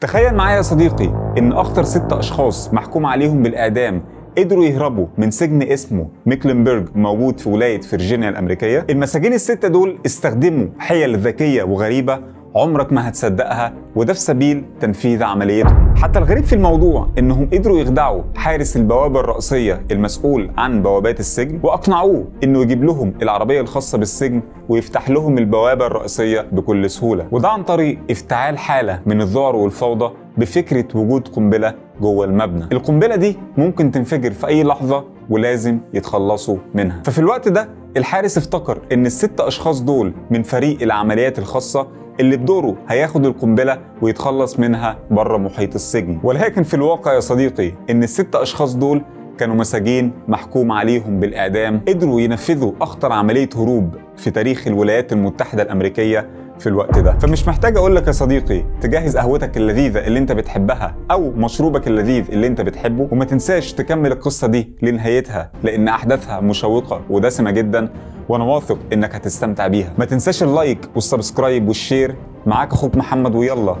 تخيل معايا يا صديقي ان اخطر 6 اشخاص محكوم عليهم بالاعدام قدروا يهربوا من سجن اسمه ميكلنبرج موجود في ولاية فيرجينيا الامريكية. المساجين ال6 دول استخدموا حيل ذكية وغريبة عمرك ما هتصدقها، وده في سبيل تنفيذ عمليتهم. حتى الغريب في الموضوع انهم قدروا يخدعوا حارس البوابة الرئيسية المسؤول عن بوابات السجن، واقنعوه انه يجيب لهم العربية الخاصة بالسجن ويفتح لهم البوابة الرئيسية بكل سهولة، وده عن طريق افتعال حالة من الذعر والفوضى بفكرة وجود قنبلة جوه المبنى. القنبلة دي ممكن تنفجر في اي لحظة ولازم يتخلصوا منها. ففي الوقت ده الحارس افتكر ان ال6 اشخاص دول من فريق العمليات الخاصة اللي بدوره هياخد القنبلة ويتخلص منها بره محيط السجن، ولكن في الواقع يا صديقي ان ال6 اشخاص دول كانوا مساجين محكوم عليهم بالاعدام قدروا ينفذوا اخطر عملية هروب في تاريخ الولايات المتحدة الامريكية في الوقت ده. فمش محتاج اقول لك يا صديقي تجهز قهوتك اللذيذة اللي انت بتحبها او مشروبك اللذيذ اللي انت بتحبه، وما تنساش تكمل القصة دي لنهايتها لان احداثها مشوقة ودسمة جدا، وانا واثق انك هتستمتع بيها. ما تنساش اللايك والسبسكرايب والشير. معاك اخوك محمد، ويلا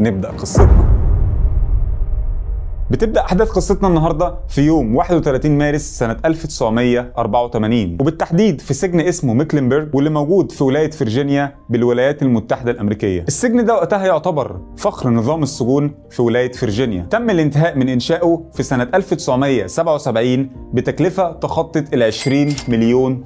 نبدأ قصتنا. بتبدأ أحداث قصتنا النهاردة في يوم 31 مارس سنة 1984، وبالتحديد في سجن اسمه ميكلنبرج واللي موجود في ولاية فيرجينيا بالولايات المتحدة الأمريكية. السجن ده وقتها يعتبر فخر نظام السجون في ولاية فيرجينيا. تم الانتهاء من إنشائه في سنة 1977 بتكلفة تخطت ال$20 مليون.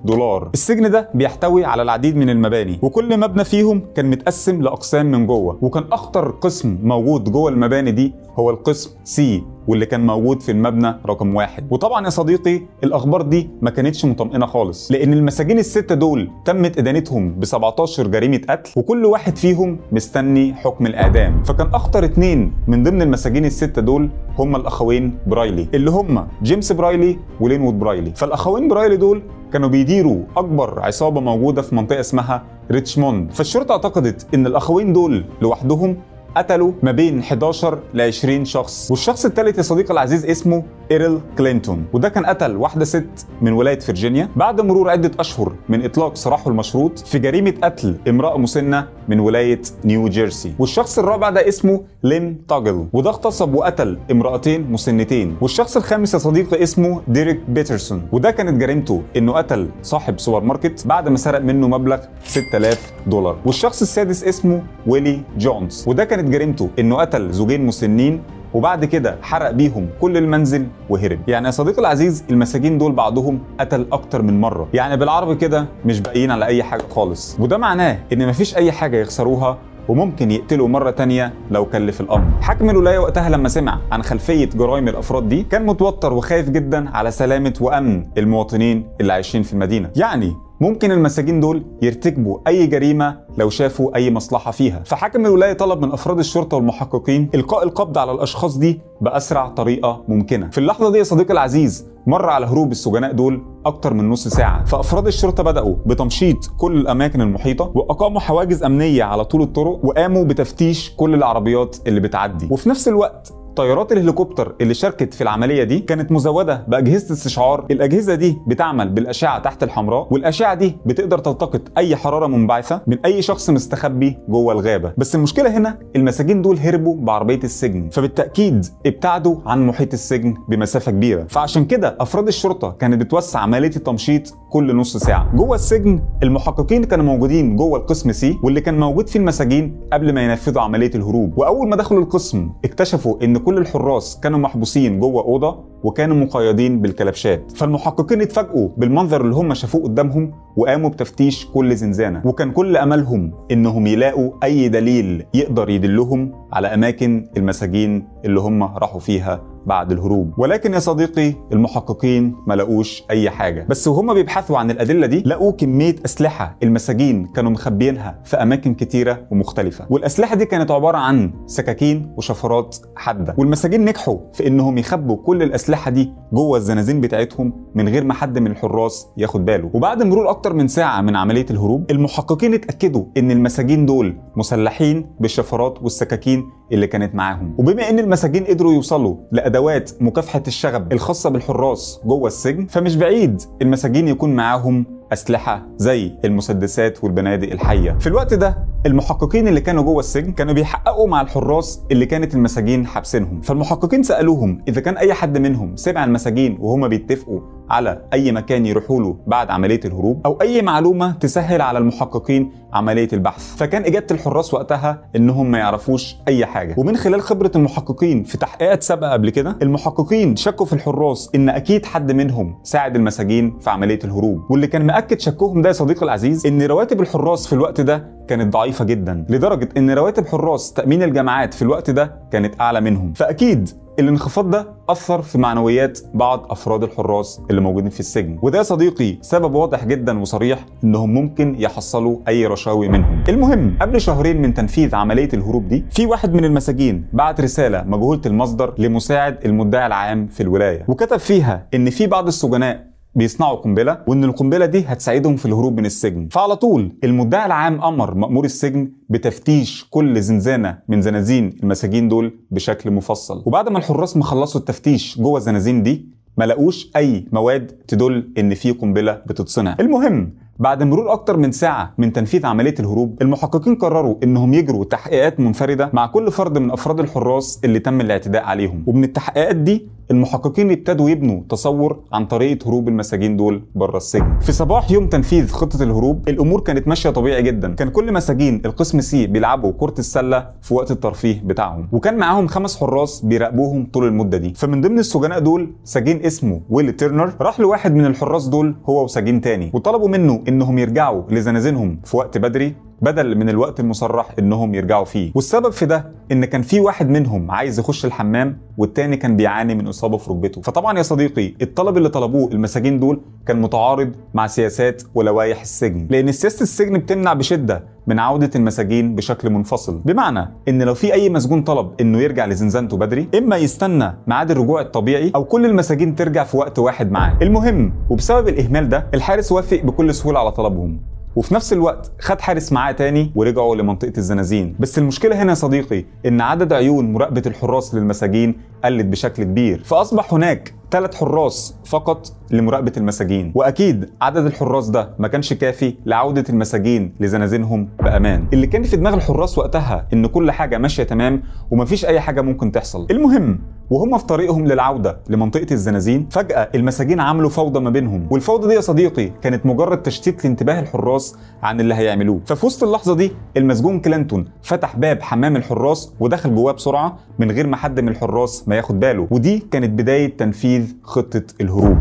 السجن ده بيحتوي على العديد من المباني، وكل مبنى فيهم كان متقسم لأقسام من جوه، وكان أخطر قسم موجود جوه المباني دي هو القسم سي واللي كان موجود في المبنى رقم 1. وطبعا يا صديقي الاخبار دي ما كانتش مطمئنه خالص، لان المساجين ال6 دول تمت ادانتهم ب17 جريمه قتل، وكل واحد فيهم مستني حكم الاعدام. فكان اخطر 2 من ضمن المساجين ال6 دول هما الاخوين برايلي، اللي هما جيمس برايلي ولينوود برايلي. فالاخوين برايلي دول كانوا بيديروا اكبر عصابه موجوده في منطقه اسمها ريتشموند. فالشرطه اعتقدت ان الاخوين دول لوحدهم قتلوا ما بين 11 ل 20 شخص، والشخص الثالث يا صديقي العزيز اسمه ايرل كلينتون، وده كان قتل واحده ست من ولايه فيرجينيا بعد مرور عده اشهر من اطلاق سراحه المشروط في جريمه قتل امراه مسنه من ولايه نيو جيرسي. والشخص الرابع ده اسمه لين تاجل، وده اغتصب وقتل امراتين مسنتين. والشخص الخامس يا صديقي اسمه ديريك بيترسون، وده كانت جريمته انه قتل صاحب سوبر ماركت بعد ما سرق منه مبلغ $6000. والشخص السادس اسمه ويلي جونز، وده كانت جريمته انه قتل زوجين مسنين وبعد كده حرق بيهم كل المنزل وهرب. يعني يا صديقي العزيز المساجين دول بعضهم قتل اكتر من مره، يعني بالعربي كده مش باقيين على اي حاجه خالص، وده معناه ان مفيش اي حاجه يخسروها وممكن يقتلوا مرة تانية لو كلف الأمر. حاكم الولاية وقتها لما سمع عن خلفية جرائم الأفراد دي كان متوتر وخايف جدا على سلامة وأمن المواطنين اللي عايشين في المدينة. يعني ممكن المساجين دول يرتكبوا أي جريمة لو شافوا أي مصلحة فيها. فحاكم الولاية طلب من أفراد الشرطة والمحققين إلقاء القبض على الأشخاص دي بأسرع طريقة ممكنة. في اللحظة دي يا صديقي العزيز مر على هروب السجناء دول أكتر من نص ساعة، فأفراد الشرطة بدأوا بتمشيط كل الأماكن المحيطة، وأقاموا حواجز أمنية على طول الطرق، وقاموا بتفتيش كل العربيات اللي بتعدي. وفي نفس الوقت طيارات الهليكوبتر اللي شاركت في العملية دي كانت مزودة بأجهزة استشعار. الأجهزة دي بتعمل بالأشعة تحت الحمراء، والأشعة دي بتقدر تلتقط أي حرارة منبعثة من أي شخص مستخبي جوه الغابة. بس المشكلة هنا المساجين دول هربوا بعربية السجن، فبالتأكيد ابتعدوا عن محيط السجن بمسافة كبيرة. فعشان كده أفراد الشرطة كانت بتوسع عملية التمشيط كل نص ساعة. جوه السجن المحققين كانوا موجودين جوه القسم سي واللي كان موجود فيه المساجين قبل ما ينفذوا عملية الهروب. وأول ما دخلوا القسم اكتشفوا إن كل الحراس كانوا محبوسين جوه أوضة وكانوا مقيدين بالكلبشات. فالمحققين اتفاجئوا بالمنظر اللي هم شافوه قدامهم وقاموا بتفتيش كل زنزانة، وكان كل أملهم إنهم يلاقوا أي دليل يقدر يدلهم على أماكن المساجين اللي هم راحوا فيها بعد الهروب. ولكن يا صديقي المحققين ما لقوش أي حاجة، بس وهم بيبحثوا عن الأدلة دي لقوا كمية أسلحة المساجين كانوا مخبيينها في أماكن كتيرة ومختلفة. والأسلحة دي كانت عبارة عن سكاكين وشفرات حادة، والمساجين نجحوا في إنهم يخبوا كل الأسلحة دي جوه الزنازين بتاعتهم من غير ما حد من الحراس ياخد باله. وبعد مرور أكتر من ساعة من عملية الهروب المحققين اتأكدوا إن المساجين دول مسلحين بالشفرات والسكاكين اللي كانت معاهم. وبما إن المساجين قدروا يوصلوا لأدوات مكافحة الشغب الخاصة بالحراس جوه السجن، فمش بعيد المساجين يكون معاهم أسلحة زي المسدسات والبنادق الحية. في الوقت ده المحققين اللي كانوا جوه السجن كانوا بيحققوا مع الحراس اللي كانت المساجين حابسينهم، فالمحققين سألوهم إذا كان أي حد منهم سمع المساجين وهما بيتفقوا على أي مكان يروحوا له بعد عملية الهروب أو أي معلومة تسهل على المحققين عملية البحث، فكان إجابة الحراس وقتها إنهم ما يعرفوش أي حاجة. ومن خلال خبرة المحققين في تحقيقات سابقة قبل كده، المحققين شكوا في الحراس إن أكيد حد منهم ساعد المساجين في عملية الهروب، واللي كان مأكد شكهم ده يا صديقي العزيز إن رواتب الحراس في الوقت ده كانت ضعيفة جدا، لدرجة إن رواتب حراس تأمين الجامعات في الوقت ده كانت أعلى منهم، فأكيد الانخفاض ده أثر في معنويات بعض أفراد الحراس اللي موجودين في السجن، وده يا صديقي سبب واضح جدا وصريح إنهم ممكن يحصلوا أي رشاوي منهم. المهم قبل شهرين من تنفيذ عملية الهروب دي، في واحد من المساجين بعت رسالة مجهولة المصدر لمساعد المدعي العام في الولاية، وكتب فيها إن في بعض السجناء بيصنعوا قنبلة وإن القنبلة دي هتساعدهم في الهروب من السجن. فعلى طول المدعي العام أمر مأمور السجن بتفتيش كل زنزانة من زنازين المساجين دول بشكل مفصل، وبعد ما الحراس ما خلصوا التفتيش جوه الزنازين دي ما لقوش أي مواد تدل إن في قنبلة بتتصنع. المهم بعد مرور أكتر من ساعة من تنفيذ عملية الهروب، المحققين قرروا إنهم يجروا تحقيقات منفردة مع كل فرد من أفراد الحراس اللي تم الاعتداء عليهم، ومن التحقيقات دي المحققين ابتدوا يبنوا تصور عن طريقة هروب المساجين دول بره السجن. في صباح يوم تنفيذ خطة الهروب الأمور كانت ماشية طبيعي جدا، كان كل مساجين القسم سي بيلعبوا كرة السلة في وقت الترفيه بتاعهم، وكان معاهم 5 حراس بيراقبوهم طول المدة دي. فمن ضمن السجناء دول سجين اسمه ويلي تيرنر راح لواحد من الحراس دول هو وسجين تاني وطلبوا منه إنهم يرجعوا لزنازينهم في وقت بدري بدل من الوقت المصرح إنهم يرجعوا فيه، والسبب في ده إن كان في واحد منهم عايز يخش الحمام والتاني كان بيعاني من إصابة في ركبته. فطبعا يا صديقي الطلب اللي طلبوه المساجين دول كان متعارض مع سياسات ولوائح السجن، لأن سياسة السجن بتمنع بشدة من عودة المساجين بشكل منفصل، بمعنى إن لو في أي مسجون طلب إنه يرجع لزنزانته بدري إما يستنى ميعاد الرجوع الطبيعي أو كل المساجين ترجع في وقت واحد معاه. المهم وبسبب الإهمال ده الحارس وافق بكل سهولة على طلبهم، وفي نفس الوقت خد حارس معاه تاني ورجعوا لمنطقة الزنازين. بس المشكلة هنا يا صديقي إن عدد عيون مراقبة الحراس للمساجين قلت بشكل كبير، فأصبح هناك 3 حراس فقط لمراقبة المساجين، وأكيد عدد الحراس ده ما كانش كافي لعودة المساجين لزنازينهم بأمان. اللي كان في دماغ الحراس وقتها إن كل حاجة ماشية تمام ومفيش أي حاجة ممكن تحصل. المهم وهم في طريقهم للعودة لمنطقة الزنازين فجأة المساجين عملوا فوضى ما بينهم، والفوضى دي يا صديقي كانت مجرد تشتيت لانتباه الحراس عن اللي هيعملوه. ففي وسط اللحظة دي المسجون كلانتون فتح باب حمام الحراس ودخل جواه بسرعة من غير ما حد من الحراس ما ياخد باله، ودي كانت بداية تنفيذ خطة الهروب.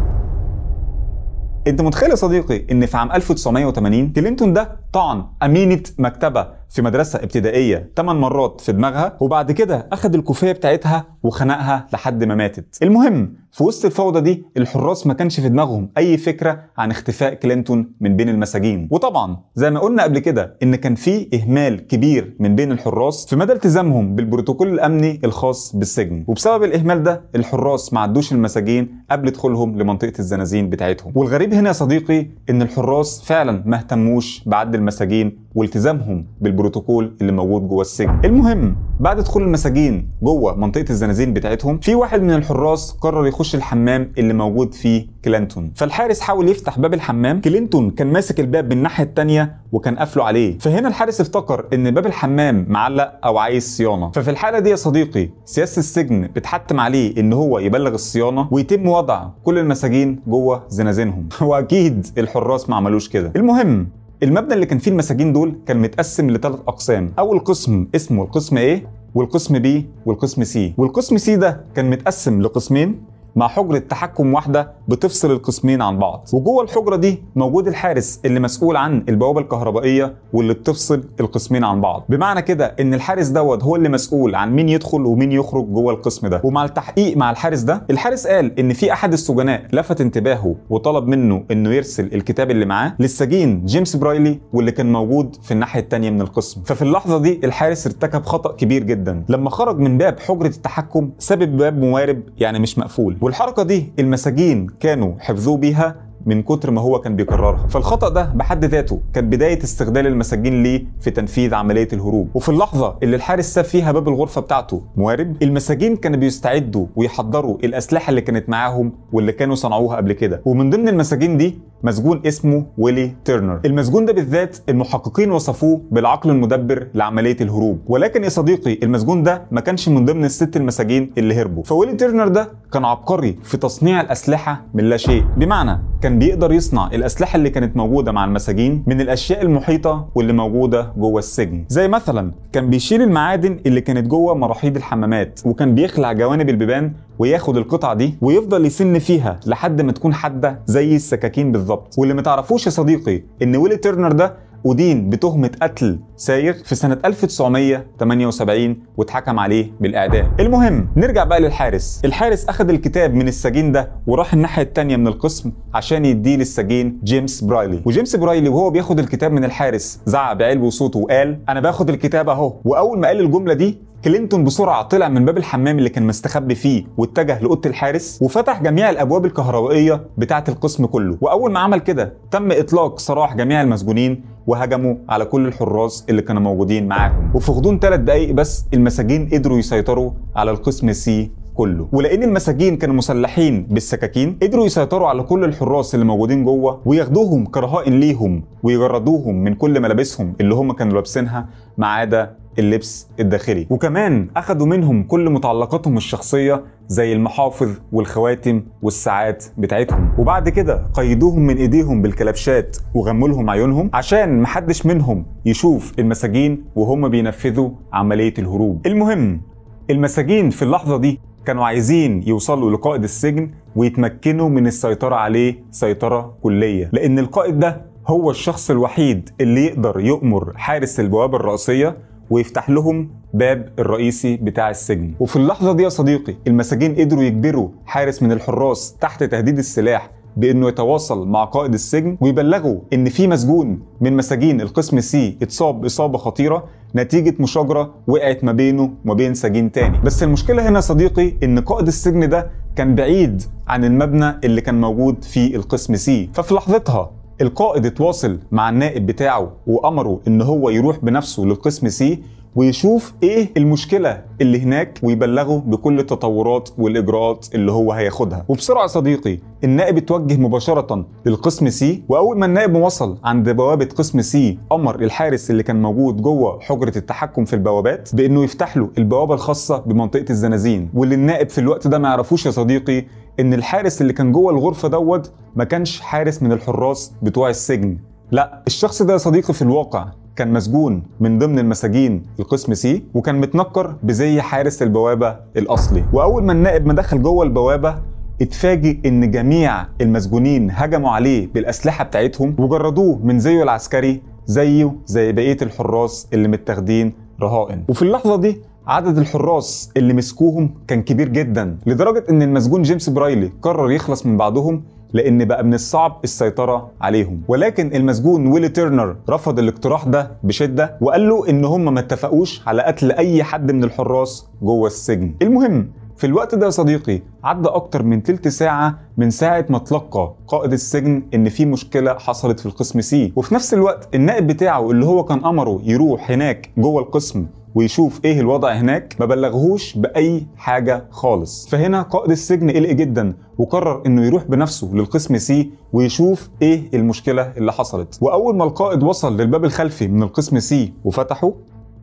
انت متخيل يا صديقي ان في عام 1980 كلينتون ده طعن أمينة مكتبة في مدرسة ابتدائية 8 مرات في دماغها، وبعد كده أخد الكوفية بتاعتها وخنقها لحد ما ماتت. المهم في وسط الفوضى دي الحراس ما كانش في دماغهم أي فكرة عن اختفاء كلينتون من بين المساجين، وطبعا زي ما قلنا قبل كده إن كان في إهمال كبير من بين الحراس في مدى التزامهم بالبروتوكول الأمني الخاص بالسجن، وبسبب الإهمال ده الحراس ما عدوش المساجين قبل دخولهم لمنطقة الزنازين بتاعتهم. والغريب هنا يا صديقي إن الحراس فعلا ما اهتموش بعد المساجين والتزامهم بالبروتوكول اللي موجود جوه السجن. المهم بعد دخول المساجين جوه منطقة الزنازين بتاعتهم، في واحد من الحراس قرر يخش الحمام اللي موجود فيه كلينتون، فالحارس حاول يفتح باب الحمام، كلينتون كان ماسك الباب من الناحية التانية وكان قافله عليه، فهنا الحارس افتكر ان باب الحمام معلق او عايز صيانة، ففي الحالة دي يا صديقي سياسة السجن بتحتم عليه ان هو يبلغ الصيانة ويتم وضع كل المساجين جوه زنازينهم واكيد الحراس ما عملوش كده. المهم المبنى اللي كان فيه المساجين دول كان متقسم ل3 أقسام، أول قسم اسمه القسم A والقسم B والقسم C، والقسم C ده كان متقسم لقسمين مع حجرة تحكم واحدة بتفصل القسمين عن بعض، وجوه الحجرة دي موجود الحارس اللي مسؤول عن البوابة الكهربائية واللي بتفصل القسمين عن بعض، بمعنى كده إن الحارس دوت هو اللي مسؤول عن مين يدخل ومين يخرج جوه القسم ده. ومع التحقيق مع الحارس ده، الحارس قال إن في أحد السجناء لفت انتباهه وطلب منه إنه يرسل الكتاب اللي معاه للسجين جيمس برايلي واللي كان موجود في الناحية التانية من القسم، ففي اللحظة دي الحارس ارتكب خطأ كبير جدا، لما خرج من باب حجرة التحكم سبب باب موارب يعني مش مقفول، والحركة دي المساجين كانوا حفظوه بيها من كتر ما هو كان بيكررها، فالخطأ ده بحد ذاته كان بداية استخدام المساجين ليه في تنفيذ عملية الهروب. وفي اللحظة اللي الحارس ساب فيها باب الغرفة بتاعته موارب، المساجين كانوا بيستعدوا ويحضروا الأسلحة اللي كانت معاهم واللي كانوا صنعوها قبل كده، ومن ضمن المساجين دي مسجون اسمه ويلي تيرنر. المسجون ده بالذات المحققين وصفوه بالعقل المدبر لعملية الهروب، ولكن يا صديقي المسجون ده ما كانش من ضمن الست المساجين اللي هربوا. فويلي تيرنر ده كان عبقري في تصنيع الأسلحة من لا شيء، بمعنى كان بيقدر يصنع الأسلحة اللي كانت موجودة مع المساجين من الأشياء المحيطة واللي موجودة جوه السجن، زي مثلا كان بيشيل المعادن اللي كانت جوه مراحيض الحمامات، وكان بيخلع جوانب البيبان وياخد القطعة دي ويفضل يسن فيها لحد ما تكون حادة زي السكاكين بالظبط. واللي ما تعرفوش يا صديقي ان ويلي تيرنر ده أدين بتهمة قتل سائر في سنة 1978 واتحكم عليه بالإعدام. المهم نرجع بقى للحارس. الحارس أخذ الكتاب من السجين ده وراح الناحية التانية من القسم عشان يديه للسجين جيمس برايلي. وجيمس برايلي وهو بياخد الكتاب من الحارس زعق بعلو صوته وقال أنا باخد الكتاب أهو. وأول ما قال الجملة دي كلينتون بسرعة طلع من باب الحمام اللي كان مستخبي فيه واتجه لأوضة الحارس وفتح جميع الأبواب الكهربائية بتاعة القسم كله. وأول ما عمل كده تم إطلاق سراح جميع المسجونين وهجموا على كل الحراس اللي كانوا موجودين معاهم. وفي غضون 3 دقايق بس المساجين قدروا يسيطروا على القسم سي كله. ولأن المساجين كانوا مسلحين بالسكاكين قدروا يسيطروا على كل الحراس اللي موجودين جوه وياخدوهم كرهائن ليهم ويجردوهم من كل ملابسهم اللي هم كانوا لابسينها ما عدا اللبس الداخلي. وكمان اخدوا منهم كل متعلقاتهم الشخصية زي المحافظ والخواتم والساعات بتاعتهم. وبعد كده قيدوهم من ايديهم بالكلبشات وغموا لهم عيونهم عشان محدش منهم يشوف المساجين وهم بينفذوا عملية الهروب. المهم المساجين في اللحظة دي كانوا عايزين يوصلوا لقائد السجن ويتمكنوا من السيطرة عليه سيطرة كلية، لان القائد ده هو الشخص الوحيد اللي يقدر يؤمر حارس البوابة الرئيسية ويفتح لهم باب الرئيسي بتاع السجن. وفي اللحظة دي يا صديقي المساجين قدروا يجبروا حارس من الحراس تحت تهديد السلاح بانه يتواصل مع قائد السجن ويبلغوا ان في مسجون من مساجين القسم سي اتصاب اصابة خطيرة نتيجة مشاجرة وقعت ما بينه وما بين سجين تاني. بس المشكلة هنا يا صديقي ان قائد السجن ده كان بعيد عن المبنى اللي كان موجود في القسم سي، ففي لحظتها القائد اتواصل مع النائب بتاعه وأمره إن هو يروح بنفسه للقسم سي ويشوف إيه المشكلة اللي هناك ويبلغه بكل التطورات والإجراءات اللي هو هياخدها. وبسرعة صديقي النائب اتوجه مباشرة للقسم سي، وأول ما النائب وصل عند بوابة قسم سي أمر الحارس اللي كان موجود جوه حجرة التحكم في البوابات بإنه يفتح له البوابة الخاصة بمنطقة الزنازين. واللي النائب في الوقت ده ما يعرفوش يا صديقي إن الحارس اللي كان جوه الغرفة دوت ما كانش حارس من الحراس بتوع السجن، لا الشخص ده يا صديقي في الواقع كان مسجون من ضمن المساجين القسم سي وكان متنكر بزي حارس البوابة الأصلي. وأول ما النائب ما دخل جوه البوابة اتفاجئ إن جميع المسجونين هجموا عليه بالأسلحة بتاعتهم وجردوه من زيه العسكري زيه زي بقية الحراس اللي متاخدين رهائن. وفي اللحظة دي عدد الحراس اللي مسكوهم كان كبير جدا لدرجة ان المسجون جيمس برايلي قرر يخلص من بعضهم لان بقى من الصعب السيطرة عليهم. ولكن المسجون ويلي تيرنر رفض الاقتراح ده بشدة وقال له ان هم ما اتفقوش على قتل اي حد من الحراس جوه السجن. المهم في الوقت ده يا صديقي عدى اكتر من تلت ساعة من ساعة ما تلقى قائد السجن ان في مشكلة حصلت في القسم سي، وفي نفس الوقت النائب بتاعه اللي هو كان امره يروح هناك جوه القسم ويشوف ايه الوضع هناك ما بلغهوش باي حاجة خالص. فهنا قائد السجن قلق جدا وقرر انه يروح بنفسه للقسم سي ويشوف ايه المشكلة اللي حصلت. واول ما القائد وصل للباب الخلفي من القسم سي وفتحه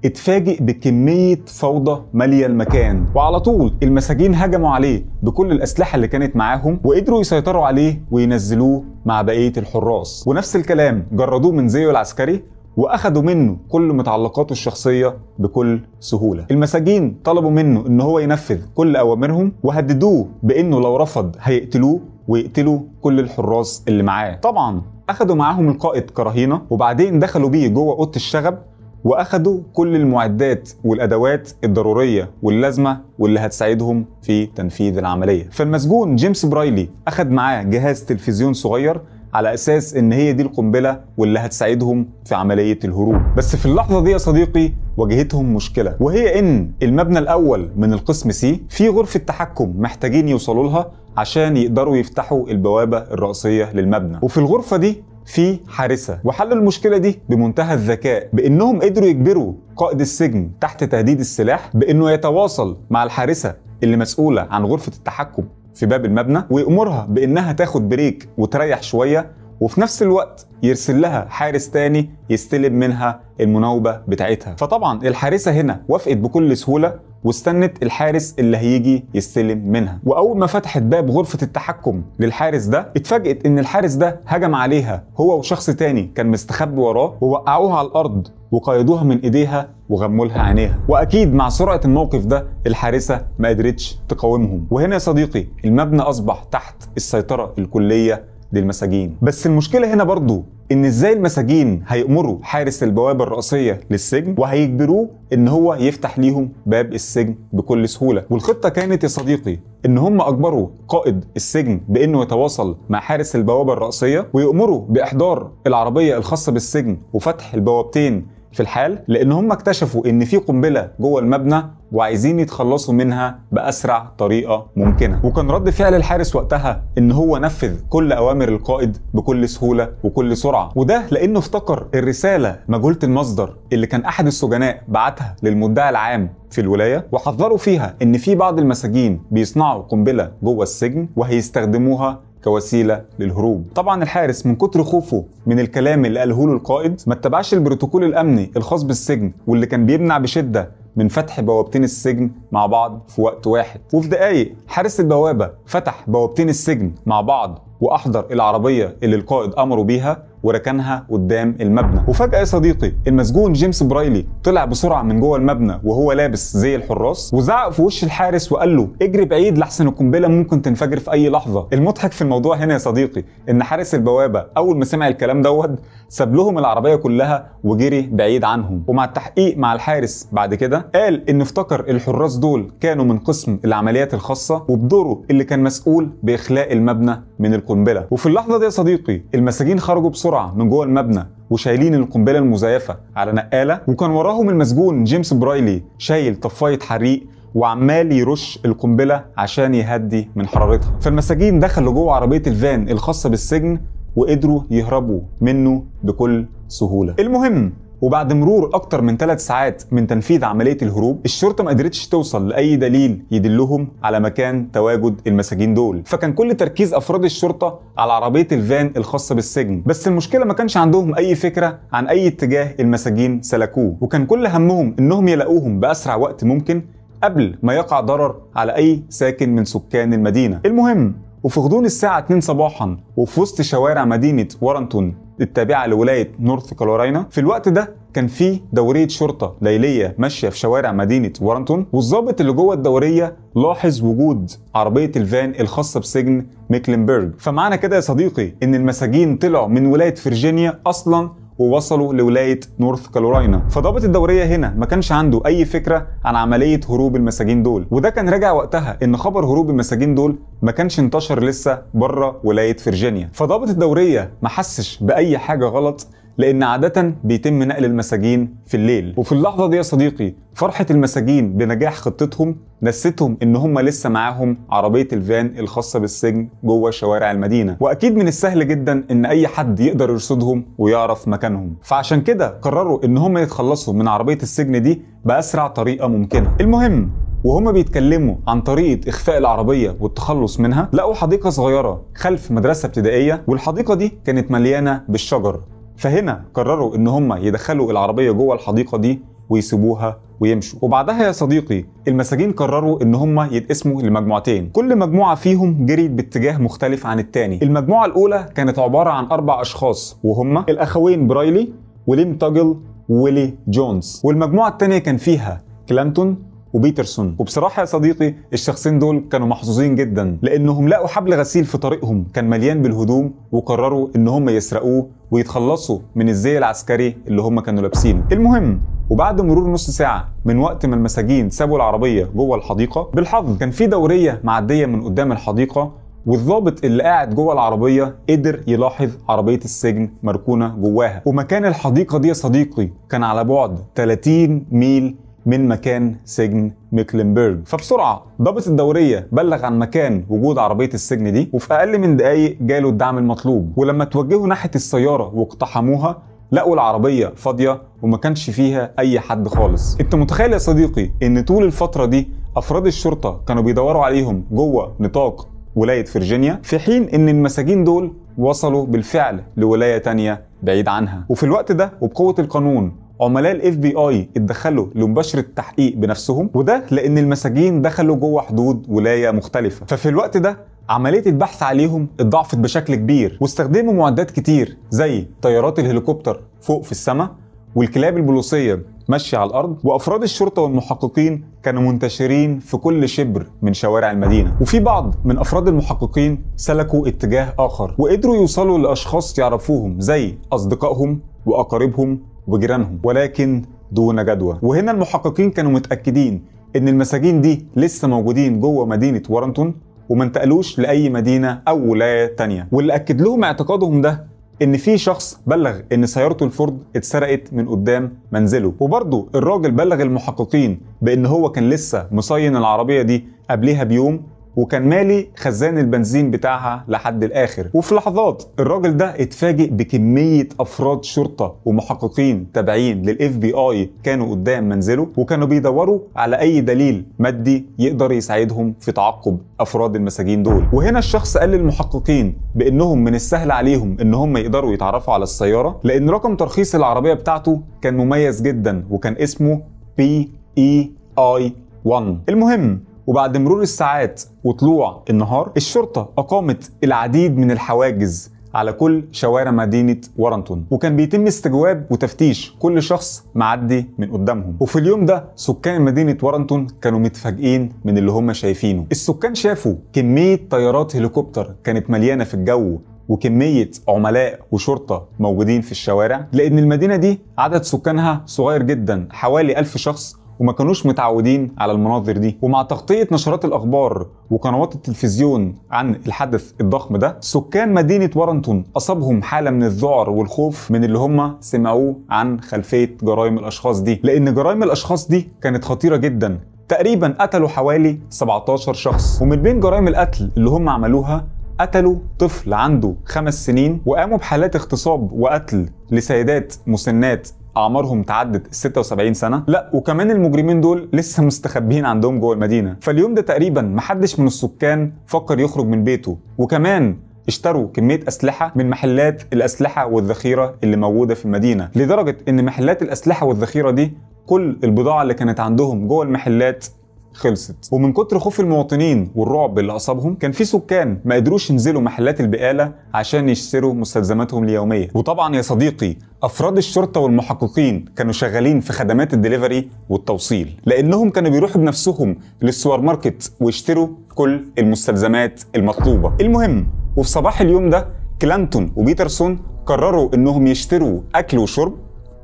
اتفاجئ بكمية فوضى مالية المكان، وعلى طول المساجين هجموا عليه بكل الأسلحة اللي كانت معاهم وقدروا يسيطروا عليه وينزلوه مع بقية الحراس. ونفس الكلام جردوه من زيه العسكري واخدوا منه كل متعلقاته الشخصية بكل سهولة. المساجين طلبوا منه ان هو ينفذ كل اوامرهم وهددوه بانه لو رفض هيقتلوه ويقتلوا كل الحراس اللي معاه. طبعا اخدوا معاهم القائد كرهينة وبعدين دخلوا بيه جوه اوضة الشغب واخدوا كل المعدات والادوات الضرورية واللازمة واللي هتساعدهم في تنفيذ العملية. فالمسجون جيمس برايلي اخد معاه جهاز تلفزيون صغير على اساس ان هي دي القنبلة واللي هتساعدهم في عملية الهروب. بس في اللحظة دي يا صديقي واجهتهم مشكلة، وهي ان المبنى الاول من القسم سي في غرفة تحكم محتاجين يوصلوا لها عشان يقدروا يفتحوا البوابة الرئيسية للمبنى. وفي الغرفة دي في حارسة، وحل المشكلة دي بمنتهى الذكاء بانهم قدروا يجبروا قائد السجن تحت تهديد السلاح بانه يتواصل مع الحارسة اللي مسؤولة عن غرفة التحكم في باب المبنى ويأمرها بانها تاخد بريك وتريح شوية وفي نفس الوقت يرسل لها حارس تاني يستلم منها المناوبة بتاعتها. فطبعا الحارسة هنا وافقت بكل سهولة واستنت الحارس اللي هيجي يستلم منها. واول ما فتحت باب غرفة التحكم للحارس ده اتفاجئت ان الحارس ده هجم عليها هو وشخص تاني كان مستخبي وراه، ووقعوها على الارض وقيدوها من ايديها وغموا لها عينيها. واكيد مع سرعة الموقف ده الحارسة ما قدرتش تقاومهم. وهنا يا صديقي المبنى اصبح تحت السيطرة الكلية للمساجين. بس المشكلة هنا برضو ان ازاي المساجين هيأمروا حارس البوابة الرئيسية للسجن وهيجبروه ان هو يفتح ليهم باب السجن بكل سهولة. والخطة كانت يا صديقي ان هم اجبروا قائد السجن بانه يتواصل مع حارس البوابة الرئيسية ويأمروا باحضار العربية الخاصة بالسجن وفتح البوابتين في الحال، لان هم اكتشفوا ان في قنبلة جوه المبنى وعايزين يتخلصوا منها بأسرع طريقة ممكنة. وكان رد فعل الحارس وقتها ان هو نفذ كل اوامر القائد بكل سهولة وكل سرعة، وده لانه افتكر الرسالة مجهولة المصدر اللي كان احد السجناء بعتها للمدعي العام في الولاية وحذروا فيها ان في بعض المساجين بيصنعوا قنبلة جوه السجن وهيستخدموها كوسيلة للهروب. طبعا الحارس من كتر خوفه من الكلام اللي قاله له القائد ما اتبعش البروتوكول الامني الخاص بالسجن واللي كان بيمنع بشدة من فتح بوابتين السجن مع بعض في وقت واحد. وفي دقايق حارس البوابة فتح بوابتين السجن مع بعض واحضر العربية اللي القائد امره بيها وركنها قدام المبنى. وفجأة يا صديقي المسجون جيمس برايلي طلع بسرعة من جوه المبنى وهو لابس زي الحراس وزعق في وش الحارس وقال له اجري بعيد لحسن القنبلة ممكن تنفجر في اي لحظة. المضحك في الموضوع هنا يا صديقي ان حارس البوابة اول ما سمع الكلام دوت ساب لهم العربية كلها وجري بعيد عنهم. ومع التحقيق مع الحارس بعد كده قال ان افتكر الحراس دول كانوا من قسم العمليات الخاصة وبدوره اللي كان مسؤول باخلاء المبنى من القنبلة. وفي اللحظة دي يا صديقي المساجين خرجوا بسرعة من جوه المبنى وشايلين القنبلة المزيفة على نقالة، وكان وراهم المسجون جيمس برايلي شايل طفاية حريق وعمال يرش القنبلة عشان يهدي من حرارتها. فالمساجين دخلوا جوه عربية الفان الخاصة بالسجن وقدروا يهربوا منه بكل سهولة. المهم وبعد مرور اكتر من 3 ساعات من تنفيذ عملية الهروب الشرطة ما قدرتش توصل لاي دليل يدلهم على مكان تواجد المساجين دول، فكان كل تركيز افراد الشرطة على عربية الفان الخاصة بالسجن. بس المشكلة ما كانش عندهم اي فكرة عن اي اتجاه المساجين سلكوه، وكان كل همهم انهم يلاقوهم باسرع وقت ممكن قبل ما يقع ضرر على اي ساكن من سكان المدينة. المهم وفي غضون الساعة 2 صباحا وفي وسط شوارع مدينة وارنتون التابعة لولاية نورث كارولاينا، في الوقت ده كان في دورية شرطة ليلية ماشية في شوارع مدينة وارنتون، والضابط اللي جوه الدورية لاحظ وجود عربية الفان الخاصة بسجن ميكلنبرج. فمعنى كده يا صديقي ان المساجين طلعوا من ولاية فيرجينيا اصلا ووصلوا لولاية نورث كارولاينا. فضابط الدورية هنا ما كانش عنده اي فكرة عن عملية هروب المساجين دول، وده كان راجع وقتها ان خبر هروب المساجين دول ما كانش انتشر لسه بره ولاية فيرجينيا. فضابط الدورية ما حسش باي حاجة غلط لان عادة بيتم نقل المساجين في الليل. وفي اللحظة دي يا صديقي فرحة المساجين بنجاح خطتهم نستهم ان هم لسه معاهم عربية الفان الخاصة بالسجن جوه شوارع المدينة، واكيد من السهل جدا ان اي حد يقدر يرصدهم ويعرف مكانهم. فعشان كده قرروا ان هم يتخلصوا من عربية السجن دي باسرع طريقة ممكنة. المهم وهما بيتكلموا عن طريقة إخفاء العربية والتخلص منها لقوا حديقة صغيرة خلف مدرسة ابتدائية، والحديقة دي كانت مليانة بالشجر. فهنا قرروا ان هم يدخلوا العربية جوه الحديقة دي ويسيبوها ويمشوا. وبعدها يا صديقي المساجين قرروا ان هم يتقسموا لمجموعتين، كل مجموعة فيهم جريت باتجاه مختلف عن التاني. المجموعة الأولى كانت عبارة عن 4 أشخاص وهما الأخوين برايلي ولين تاجل وويلي جونز، والمجموعة التانية كان فيها كلانتون وبيترسون. وبصراحة يا صديقي الشخصين دول كانوا محظوظين جدا لانهم لقوا حبل غسيل في طريقهم كان مليان بالهدوم وقرروا ان هم يسرقوه ويتخلصوا من الزي العسكري اللي هم كانوا لابسينه. المهم وبعد مرور نص ساعة من وقت ما المساجين سابوا العربية جوه الحديقة بالحظ كان في دورية معدية من قدام الحديقة، والضابط اللي قاعد جوه العربية قدر يلاحظ عربية السجن مركونة جواها. ومكان الحديقة دي يا صديقي كان على بعد 30 ميل من مكان سجن ميكلنبرج. فبسرعة ضابط الدورية بلغ عن مكان وجود عربية السجن دي، وفي أقل من دقايق جاله الدعم المطلوب. ولما توجهوا ناحية السيارة واقتحموها لقوا العربية فاضية وما كانش فيها أي حد خالص. أنت متخيل يا صديقي إن طول الفترة دي أفراد الشرطة كانوا بيدوروا عليهم جوه نطاق ولاية فيرجينيا، في حين ان المساجين دول وصلوا بالفعل لولاية تانية بعيد عنها. وفي الوقت ده وبقوة القانون عملاء الاف بي اي اتدخلوا لمباشرة التحقيق بنفسهم، وده لان المساجين دخلوا جوه حدود ولاية مختلفة. ففي الوقت ده عملية البحث عليهم اتضاعفت بشكل كبير، واستخدموا معدات كتير زي طيارات الهليكوبتر فوق في السماء، والكلاب البوليسية ماشية على الأرض، وأفراد الشرطة والمحققين كانوا منتشرين في كل شبر من شوارع المدينة. وفي بعض من أفراد المحققين سلكوا اتجاه آخر وقدروا يوصلوا لأشخاص يعرفوهم زي أصدقائهم وأقاربهم وجيرانهم، ولكن دون جدوى. وهنا المحققين كانوا متأكدين إن المساجين دي لسه موجودين جوه مدينة وارنتون وما انتقلوش لأي مدينة أو ولاية تانية. واللي أكد لهم اعتقادهم ده إن في شخص بلغ إن سيارته الفورد اتسرقت من قدام منزله، وبرضه الراجل بلغ المحققين بإن هو كان لسه مصين العربية دي قبلها بيوم وكان مالي خزان البنزين بتاعها لحد الآخر. وفي لحظات الراجل ده اتفاجئ بكمية أفراد شرطة ومحققين تابعين للإف بي آي كانوا قدام منزله، وكانوا بيدوروا على أي دليل مادي يقدر يساعدهم في تعقب أفراد المساجين دول. وهنا الشخص قال للمحققين بأنهم من السهل عليهم إن هم يقدروا يتعرفوا على السيارة، لأن رقم ترخيص العربية بتاعته كان مميز جدا وكان اسمه PEI 1. المهم وبعد مرور الساعات وطلوع النهار، الشرطة أقامت العديد من الحواجز على كل شوارع مدينة وارنتون، وكان بيتم استجواب وتفتيش كل شخص معدي من قدامهم. وفي اليوم ده سكان مدينة وارنتون كانوا متفاجئين من اللي هم شايفينه. السكان شافوا كمية طيارات هليكوبتر كانت مليانة في الجو، وكمية عملاء وشرطة موجودين في الشوارع، لأن المدينة دي عدد سكانها صغير جدا، حوالي 1000 شخص، وما كانوش متعودين على المناظر دي. ومع تغطية نشرات الأخبار وقنوات التلفزيون عن الحدث الضخم ده، سكان مدينة وارنتون أصابهم حالة من الذعر والخوف من اللي هم سمعوه عن خلفية جرائم الأشخاص دي، لأن جرائم الأشخاص دي كانت خطيرة جدا. تقريبا قتلوا حوالي 17 شخص، ومن بين جرائم القتل اللي هم عملوها قتلوا طفل عنده 5 سنين، وقاموا بحالات اغتصاب وقتل لسيدات مسنات أعمارهم تعدت 76 سنة، لا وكمان المجرمين دول لسه مستخبيين عندهم جوه المدينة. فاليوم ده تقريبا محدش من السكان فكر يخرج من بيته، وكمان اشتروا كمية أسلحة من محلات الأسلحة والذخيرة اللي موجودة في المدينة، لدرجة إن محلات الأسلحة والذخيرة دي كل البضاعة اللي كانت عندهم جوه المحلات خلصت. ومن كتر خوف المواطنين والرعب اللي أصابهم، كان في سكان ما قدروش ينزلوا محلات البقالة عشان يشتروا مستلزماتهم اليومية. وطبعا يا صديقي أفراد الشرطة والمحققين كانوا شغالين في خدمات الدليفري والتوصيل، لأنهم كانوا بيروحوا بنفسهم للسوبر ماركت ويشتروا كل المستلزمات المطلوبة. المهم وفي صباح اليوم ده كلانتون وبيترسون قرروا إنهم يشتروا أكل وشرب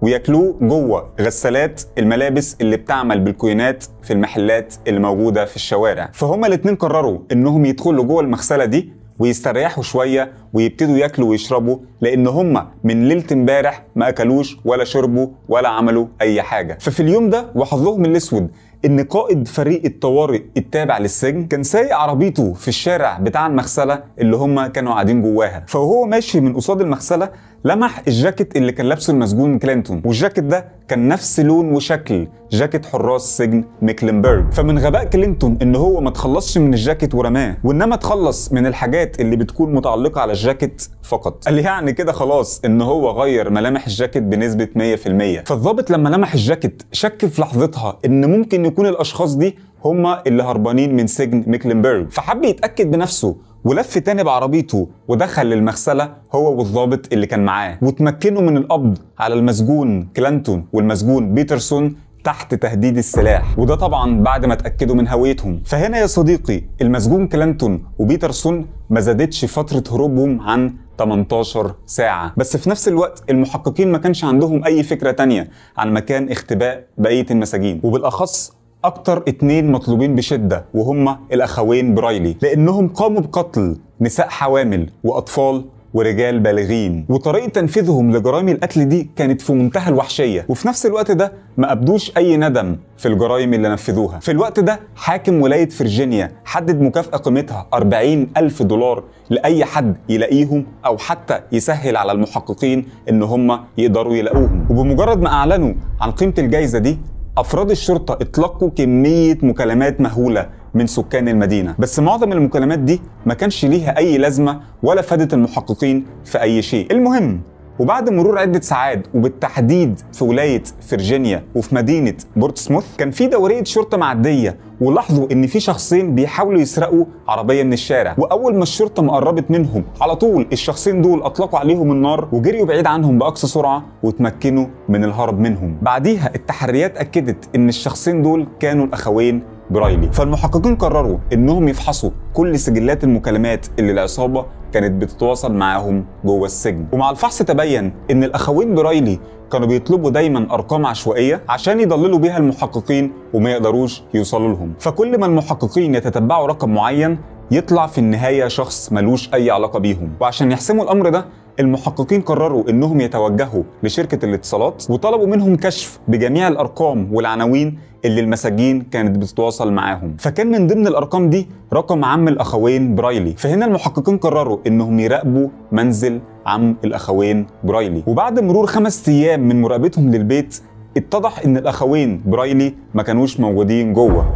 وياكلوه جوه غسالات الملابس اللي بتعمل بالكوينات في المحلات اللي موجوده في الشوارع. فهما الاتنين قرروا انهم يدخلوا جوه المغسله دي ويستريحوا شويه ويبتدوا ياكلوا ويشربوا، لان هما من ليله امبارح ما اكلوش ولا شربوا ولا عملوا اي حاجه. ففي اليوم ده وحظهم الاسود ان قائد فريق الطوارئ التابع للسجن كان سايق عربيته في الشارع بتاع المغسله اللي هم كانوا قاعدين جواها. فهو ماشي من قصاد المغسله لمح الجاكيت اللي كان لابسه المسجون كلانتون، والجاكيت ده كان نفس لون وشكل جاكيت حراس سجن ميكلنبرج. فمن غباء كلانتون ان هو ما تخلصش من الجاكيت ورماه، وانما تخلص من الحاجات اللي بتكون متعلقه على الجاكيت فقط. قال يعني كده خلاص ان هو غير ملامح الجاكيت بنسبه 100%. فالضابط لما لمح الجاكيت شك في لحظتها ان ممكن يكون الاشخاص دي هما اللي هربانين من سجن ميكلنبرج، فحب يتاكد بنفسه ولف تاني بعربيته ودخل للمغسله هو والضابط اللي كان معاه، وتمكنوا من القبض على المسجون كلانتون والمسجون بيترسون تحت تهديد السلاح، وده طبعا بعد ما اتاكدوا من هويتهم. فهنا يا صديقي المسجون كلانتون وبيترسون ما زادتش فتره هروبهم عن 18 ساعة، بس في نفس الوقت المحققين ما كانش عندهم أي فكرة تانية عن مكان اختباء بقية المساجين، وبالأخص أكتر 2 مطلوبين بشدة وهم الأخوين برايلي، لأنهم قاموا بقتل نساء حوامل وأطفال ورجال بالغين. وطريقة تنفيذهم لجرائم القتل دي كانت في منتهى الوحشية، وفي نفس الوقت ده ما أبدوش أي ندم في الجرائم اللي نفذوها. في الوقت ده حاكم ولاية فيرجينيا حدد مكافأة قيمتها 40,000 دولار لأي حد يلاقيهم أو حتى يسهل على المحققين إن هم يقدروا يلاقوهم. وبمجرد ما أعلنوا عن قيمة الجائزة دي، أفراد الشرطة اطلقوا كمية مكالمات مهولة من سكان المدينة. بس معظم المكالمات دي ما كانش ليها أي لازمة ولا فادت المحققين في أي شيء. المهم، وبعد مرور عدة ساعات وبالتحديد في ولاية فيرجينيا وفي مدينة بورتسموث، كان في دورية شرطة معدية ولاحظوا ان في شخصين بيحاولوا يسرقوا عربية من الشارع، واول ما الشرطة ما قربت منهم على طول الشخصين دول اطلقوا عليهم النار وجريوا بعيد عنهم بأقصى سرعة وتمكنوا من الهرب منهم. بعديها التحريات اكدت ان الشخصين دول كانوا الاخوين برايلي، فالمحققين قرروا انهم يفحصوا كل سجلات المكالمات اللي العصابة كانت بتتواصل معاهم جوه السجن. ومع الفحص تبين ان الاخوين برايلي كانوا بيطلبوا دايما ارقام عشوائيه عشان يضللوا بيها المحققين وما يقدروش يوصلوا لهم، فكل ما المحققين يتتبعوا رقم معين يطلع في النهايه شخص ملوش اي علاقه بيهم. وعشان يحسموا الامر ده، المحققين قرروا انهم يتوجهوا لشركه الاتصالات وطلبوا منهم كشف بجميع الارقام والعناوين اللي المساجين كانت بتتواصل معاهم، فكان من ضمن الارقام دي رقم عم الاخوين برايلي. فهنا المحققين قرروا انهم يراقبوا منزل عم الاخوين برايلي، وبعد مرور 5 ايام من مراقبتهم للبيت اتضح ان الاخوين برايلي ما كانوش موجودين جوه.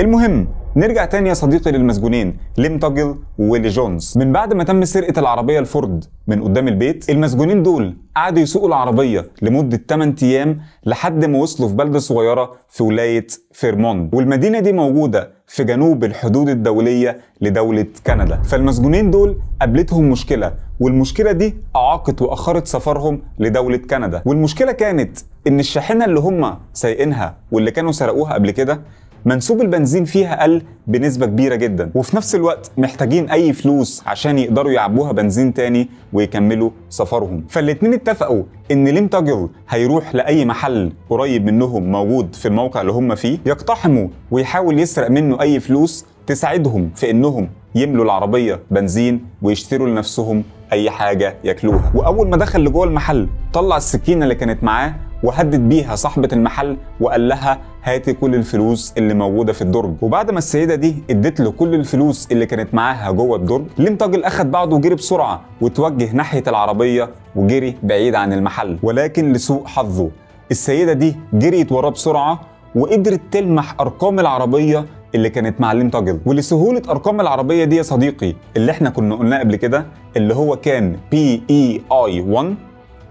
المهم، نرجع تاني يا صديقي للمسجونين لين تاجل وويلي جونز. من بعد ما تم سرقة العربية الفورد من قدام البيت، المسجونين دول قعدوا يسوقوا العربية لمدة 8 ايام لحد ما وصلوا في بلدة صغيرة في ولاية فيرمونت، والمدينة دي موجودة في جنوب الحدود الدولية لدولة كندا. فالمسجونين دول قابلتهم مشكلة، والمشكلة دي أعاقت وأخرت سفرهم لدولة كندا. والمشكلة كانت إن الشاحنة اللي هم سايقينها واللي كانوا سرقوها قبل كده منسوب البنزين فيها قل بنسبة كبيرة جدا، وفي نفس الوقت محتاجين أي فلوس عشان يقدروا يعبوها بنزين تاني ويكملوا سفرهم. فالاتنين اتفقوا إن لين تاجل هيروح لأي محل قريب منهم موجود في الموقع اللي هم فيه، يقتحموا ويحاول يسرق منه أي فلوس تساعدهم في إنهم يملوا العربية بنزين ويشتروا لنفسهم أي حاجة ياكلوها. وأول ما دخل لجوه المحل طلع السكينة اللي كانت معاه وهدد بيها صاحبة المحل وقال لها هاتي كل الفلوس اللي موجودة في الدرج. وبعد ما السيدة دي ادت له كل الفلوس اللي كانت معاها جوه الدرج، لين تاجل اخد بعضه وجري بسرعة وتوجه ناحية العربية وجري بعيد عن المحل. ولكن لسوء حظه السيدة دي جريت وراه بسرعة وقدرت تلمح ارقام العربية اللي كانت مع لين تاجل. ولسهولة ارقام العربية دي يا صديقي اللي احنا كنا قلناه قبل كده اللي هو كان PEI 1،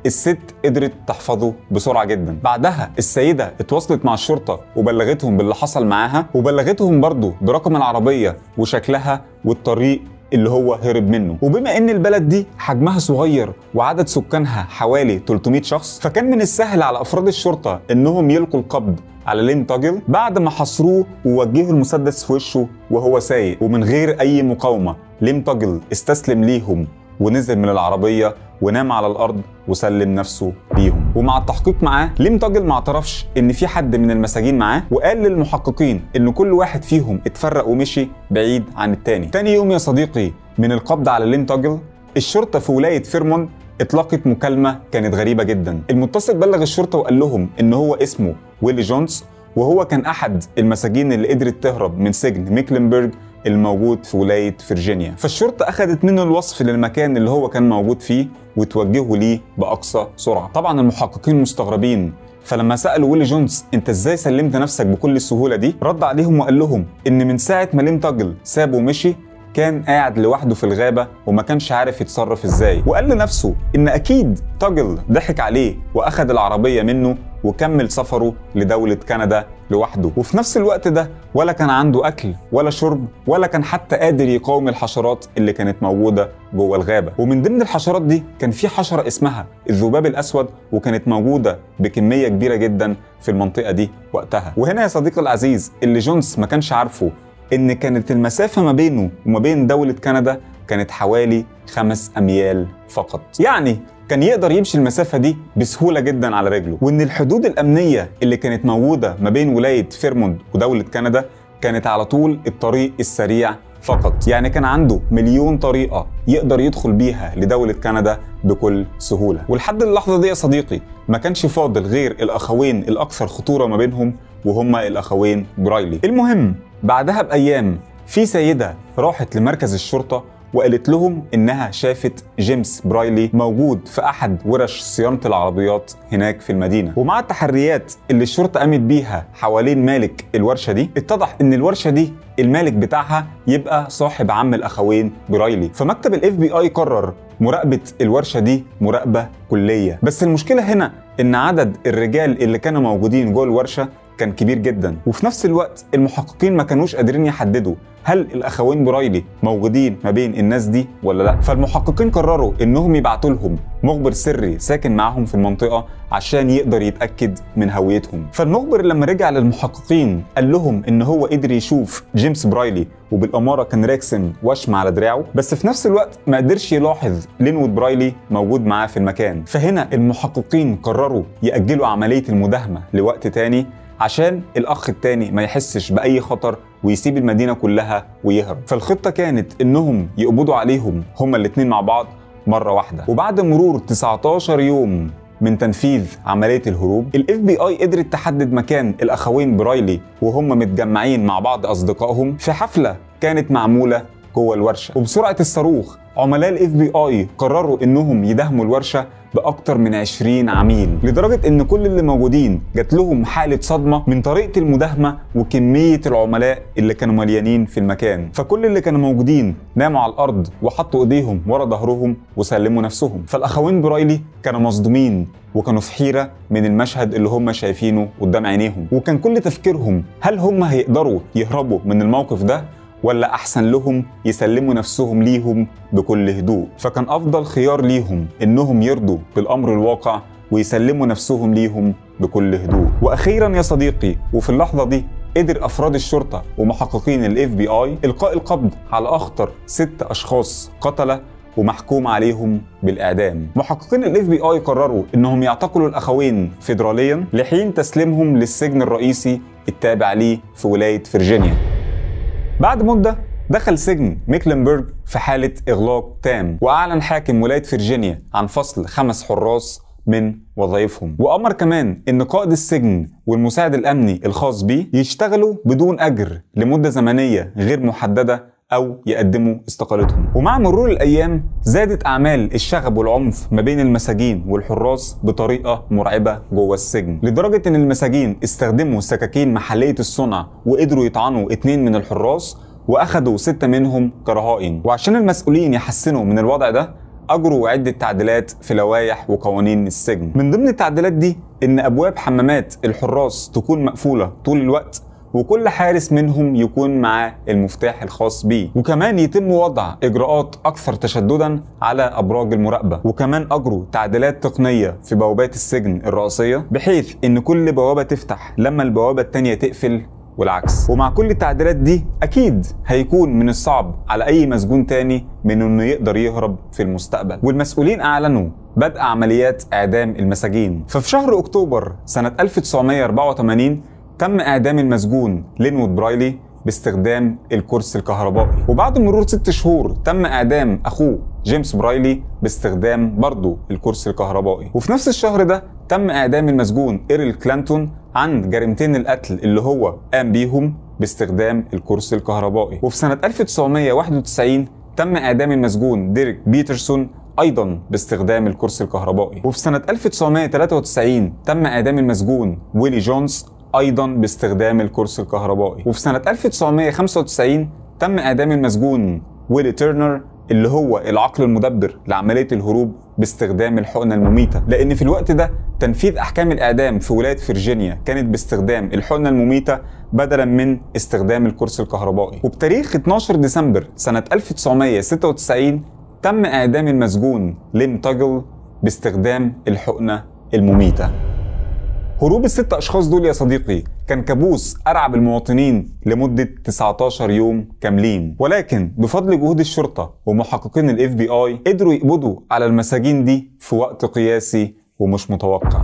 الست قدرت تحفظه بسرعة جدا. بعدها السيدة اتواصلت مع الشرطة وبلغتهم باللي حصل معاها، وبلغتهم برضه برقم العربية وشكلها والطريق اللي هو هرب منه. وبما ان البلد دي حجمها صغير وعدد سكانها حوالي 300 شخص، فكان من السهل على افراد الشرطة انهم يلقوا القبض على لين تاجل بعد ما حصروه ووجهوا المسدس في وشه وهو سايق. ومن غير اي مقاومة لين تاجل استسلم ليهم ونزل من العربية ونام على الأرض وسلم نفسه ليهم. ومع التحقيق معاه، لين تاجل ما اعترفش إن في حد من المساجين معاه، وقال للمحققين إن كل واحد فيهم اتفرق ومشي بعيد عن التاني. تاني يوم يا صديقي من القبض على لين تاجل، الشرطة في ولاية فيرمونت اطلقت مكالمة كانت غريبة جدا. المتصل بلغ الشرطة وقال لهم إن هو اسمه ويلي جونز، وهو كان أحد المساجين اللي قدرت تهرب من سجن ميكلنبرج الموجود في ولاية فيرجينيا. فالشرطة أخدت منه الوصف للمكان اللي هو كان موجود فيه وتوجهه ليه بأقصى سرعة. طبعا المحققين مستغربين، فلما سألوا ويلي جونز أنت إزاي سلمت نفسك بكل السهولة دي؟ رد عليهم وقال لهم إن من ساعة ما لين تاجل سابه ومشي كان قاعد لوحده في الغابة وما كانش عارف يتصرف إزاي، وقال لنفسه إن أكيد تاجل ضحك عليه وأخد العربية منه وكمل سفره لدولة كندا لوحده. وفي نفس الوقت ده ولا كان عنده أكل ولا شرب ولا كان حتى قادر يقاوم الحشرات اللي كانت موجودة جوه الغابة. ومن ضمن الحشرات دي كان في حشرة اسمها الذباب الأسود، وكانت موجودة بكمية كبيرة جدا في المنطقة دي وقتها. وهنا يا صديقي العزيز اللي جونز ما كانش عارفه إن كانت المسافة ما بينه وما بين دولة كندا كانت حوالي 5 أميال فقط، يعني كان يقدر يمشي المسافة دي بسهولة جدا على رجله. وإن الحدود الأمنية اللي كانت موجودة ما بين ولاية فيرمونت ودولة كندا كانت على طول الطريق السريع فقط، يعني كان عنده مليون طريقة يقدر يدخل بيها لدولة كندا بكل سهولة. ولحد اللحظة دي يا صديقي ما كانش فاضل غير الأخوين الأكثر خطورة ما بينهم وهما الأخوين برايلي. المهم، بعدها بأيام في سيدة راحت لمركز الشرطة وقالت لهم إنها شافت جيمس برايلي موجود في أحد ورش صيانة العربيات هناك في المدينة. ومع التحريات اللي الشرطة قامت بيها حوالين مالك الورشة دي، اتضح إن الورشة دي المالك بتاعها يبقى صاحب عم الأخوين برايلي. فمكتب ال FBI قرر مراقبة الورشة دي مراقبة كلية. بس المشكلة هنا إن عدد الرجال اللي كانوا موجودين جوه الورشة كان كبير جدا، وفي نفس الوقت المحققين ما كانوش قادرين يحددوا هل الأخوين برايلي موجودين ما بين الناس دي ولا لا. فالمحققين قرروا إنهم يبعتوا لهم مخبر سري ساكن معهم في المنطقة عشان يقدر يتأكد من هويتهم. فالمخبر لما رجع للمحققين قال لهم إن هو قدر يشوف جيمس برايلي وبالأمارة كان راكسن وشم على دراعه، بس في نفس الوقت ما قدرش يلاحظ لينوود برايلي موجود معاه في المكان. فهنا المحققين قرروا يأجلوا عملية المداهمة لوقت تاني عشان الأخ التاني ما يحسش بأي خطر ويسيب المدينة كلها ويهرب. فالخطة كانت إنهم يقبضوا عليهم هما الاتنين مع بعض مرة واحدة. وبعد مرور 19 يوم من تنفيذ عملية الهروب، ال FBI قدرت تحدد مكان الأخوين برايلي وهم متجمعين مع بعض أصدقائهم في حفلة كانت معمولة جوه الورشة. وبسرعة الصاروخ عملاء ال FBI قرروا إنهم يداهموا الورشة بأكتر من 20 عميل، لدرجة إن كل اللي موجودين جات لهم حالة صدمة من طريقة المداهمة وكمية العملاء اللي كانوا مليانين في المكان. فكل اللي كانوا موجودين ناموا على الأرض وحطوا إيديهم ورا ظهرهم وسلموا نفسهم. فالأخوين برايلي كانوا مصدومين وكانوا في حيرة من المشهد اللي هم شايفينه قدام عينيهم، وكان كل تفكيرهم هل هم هيقدروا يهربوا من الموقف ده ولا أحسن لهم يسلموا نفسهم ليهم بكل هدوء. فكان أفضل خيار ليهم إنهم يرضوا بالأمر الواقع ويسلموا نفسهم ليهم بكل هدوء. وأخيرا يا صديقي، وفي اللحظة دي قدر أفراد الشرطة ومحققين ال FBI إلقاء القبض على أخطر 6 أشخاص قتلة ومحكوم عليهم بالإعدام. محققين ال FBI قرروا إنهم يعتقلوا الأخوين فيدراليا لحين تسليمهم للسجن الرئيسي التابع ليه في ولاية فيرجينيا. بعد مدة دخل سجن ميكلنبرغ في حالة إغلاق تام، وأعلن حاكم ولاية فيرجينيا عن فصل 5 حراس من وظائفهم، وأمر كمان إن قائد السجن والمساعد الأمني الخاص بيه يشتغلوا بدون أجر لمدة زمنية غير محددة أو يقدموا استقالتهم. ومع مرور الأيام زادت أعمال الشغب والعنف ما بين المساجين والحراس بطريقة مرعبة جوه السجن، لدرجة إن المساجين استخدموا سكاكين محلية الصنع وقدروا يطعنوا 2 من الحراس وأخدوا 6 منهم كرهائن. وعشان المسؤولين يحسنوا من الوضع ده أجروا عدة تعديلات في لوائح وقوانين السجن. من ضمن التعديلات دي إن أبواب حمامات الحراس تكون مقفولة طول الوقت، وكل حارس منهم يكون معاه المفتاح الخاص بيه، وكمان يتم وضع إجراءات أكثر تشدداً على أبراج المراقبة. وكمان أجروا تعديلات تقنية في بوابات السجن الرئيسية بحيث إن كل بوابة تفتح لما البوابة التانية تقفل والعكس. ومع كل التعديلات دي أكيد هيكون من الصعب على أي مسجون تاني من إنه يقدر يهرب في المستقبل. والمسؤولين أعلنوا بدء عمليات إعدام المساجين. ففي شهر أكتوبر سنة 1984 تم إعدام المسجون لينوود برايلي باستخدام الكرسي الكهربائي، وبعد مرور 6 شهور تم إعدام أخوه جيمس برايلي باستخدام برضه الكرسي الكهربائي. وفي نفس الشهر ده تم إعدام المسجون إيرل كلانتون عن جريمتين القتل اللي هو قام بيهم باستخدام الكرسي الكهربائي. وفي سنة 1991 تم إعدام المسجون ديريك بيترسون أيضاً باستخدام الكرسي الكهربائي. وفي سنة 1993 تم إعدام المسجون ويلي جونز أيضاً باستخدام الكرسي الكهربائي. وفي سنة 1995 تم إعدام المسجون ويلي تيرنر اللي هو العقل المدبر لعملية الهروب باستخدام الحقنة المميتة، لأن في الوقت ده تنفيذ أحكام الإعدام في ولاية فيرجينيا كانت باستخدام الحقنة المميتة بدلاً من استخدام الكرسي الكهربائي. وبتاريخ 12 ديسمبر سنة 1996 تم إعدام المسجون لين تاجل باستخدام الحقنة المميتة. هروب ال6 أشخاص دول يا صديقي كان كابوس أرعب المواطنين لمدة 19 يوم كاملين، ولكن بفضل جهود الشرطة ومحققين ال FBI قدروا يقبضوا على المساجين دي في وقت قياسي ومش متوقع.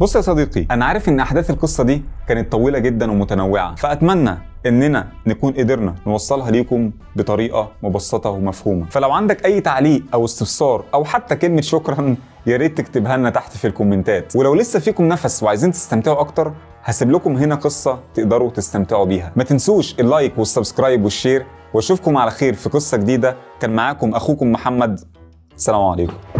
بص يا صديقي، أنا عارف إن أحداث القصة دي كانت طويلة جدا ومتنوعة، فأتمنى إننا نكون قدرنا نوصلها ليكم بطريقة مبسطة ومفهومة. فلو عندك أي تعليق أو استفسار أو حتى كلمة شكرا يا ريت تكتبها لنا تحت في الكومنتات. ولو لسه فيكم نفس وعايزين تستمتعوا أكتر هسيب لكم هنا قصة تقدروا تستمتعوا بيها. ما تنسوش اللايك والسبسكرايب والشير واشوفكم على خير في قصة جديدة. كان معاكم اخوكم محمد. السلام عليكم.